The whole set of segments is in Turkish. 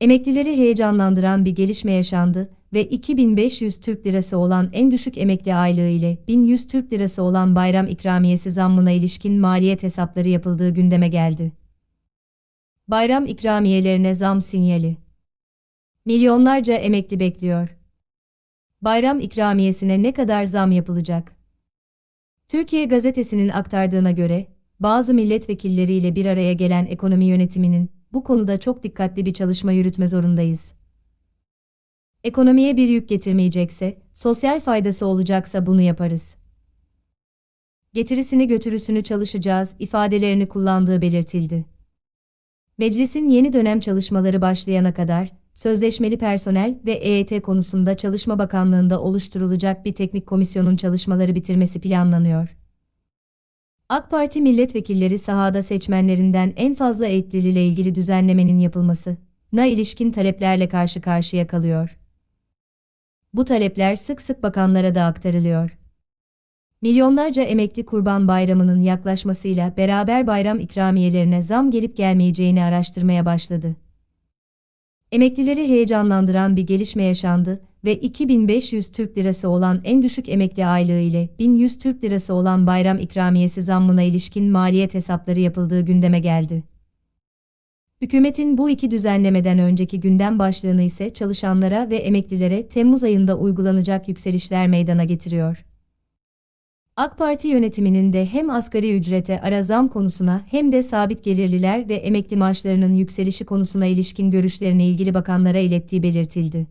Emeklileri heyecanlandıran bir gelişme yaşandı ve 2500 Türk Lirası olan en düşük emekli aylığı ile 1100 Türk Lirası olan bayram ikramiyesi zammına ilişkin maliyet hesapları yapıldığı gündeme geldi. Bayram ikramiyelerine zam sinyali. Milyonlarca emekli bekliyor. Bayram ikramiyesine ne kadar zam yapılacak? Türkiye Gazetesi'nin aktardığına göre, bazı milletvekilleriyle bir araya gelen ekonomi yönetiminin, bu konuda çok dikkatli bir çalışma yürütme zorundayız. Ekonomiye bir yük getirmeyecekse, sosyal faydası olacaksa bunu yaparız. Getirisini götürüsünü çalışacağız ifadelerini kullandığı belirtildi. Meclisin yeni dönem çalışmaları başlayana kadar, sözleşmeli personel ve EYT konusunda Çalışma Bakanlığı'nda oluşturulacak bir teknik komisyonun çalışmaları bitirmesi planlanıyor. AK Parti milletvekilleri sahada seçmenlerinden en fazla eğitliliyle ilgili düzenlemenin yapılmasına ilişkin taleplerle karşı karşıya kalıyor. Bu talepler sık sık bakanlara da aktarılıyor. Milyonlarca emekli Kurban Bayramı'nın yaklaşmasıyla beraber bayram ikramiyelerine zam gelip gelmeyeceğini araştırmaya başladı. Emeklileri heyecanlandıran bir gelişme yaşandı ve 2500 Türk Lirası olan en düşük emekli aylığı ile 1100 Türk Lirası olan bayram ikramiyesi zammına ilişkin maliyet hesapları yapıldığı gündeme geldi. Hükümetin bu iki düzenlemeden önceki gündem başlığını ise çalışanlara ve emeklilere Temmuz ayında uygulanacak yükselişler meydana getiriyor. AK Parti yönetiminin de hem asgari ücrete ara zam konusuna hem de sabit gelirliler ve emekli maaşlarının yükselişi konusuna ilişkin görüşlerini ilgili bakanlara ilettiği belirtildi.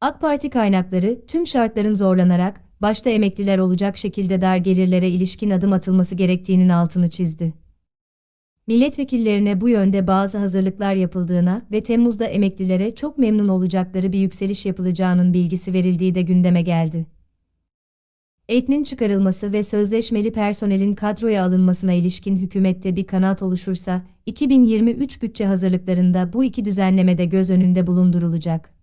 AK Parti kaynakları tüm şartların zorlanarak başta emekliler olacak şekilde dar gelirlere ilişkin adım atılması gerektiğinin altını çizdi. Milletvekillerine bu yönde bazı hazırlıklar yapıldığına ve Temmuz'da emeklilere çok memnun olacakları bir yükseliş yapılacağının bilgisi verildiği de gündeme geldi. EYT'nin çıkarılması ve sözleşmeli personelin kadroya alınmasına ilişkin hükümette bir kanaat oluşursa, 2023 bütçe hazırlıklarında bu iki düzenleme de göz önünde bulundurulacak.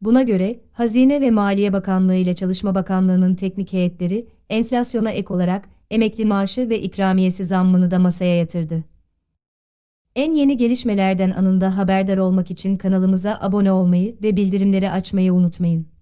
Buna göre, Hazine ve Maliye Bakanlığı ile Çalışma Bakanlığı'nın teknik heyetleri, enflasyona ek olarak emekli maaşı ve ikramiyesi zammını da masaya yatırdı. En yeni gelişmelerden anında haberdar olmak için kanalımıza abone olmayı ve bildirimleri açmayı unutmayın.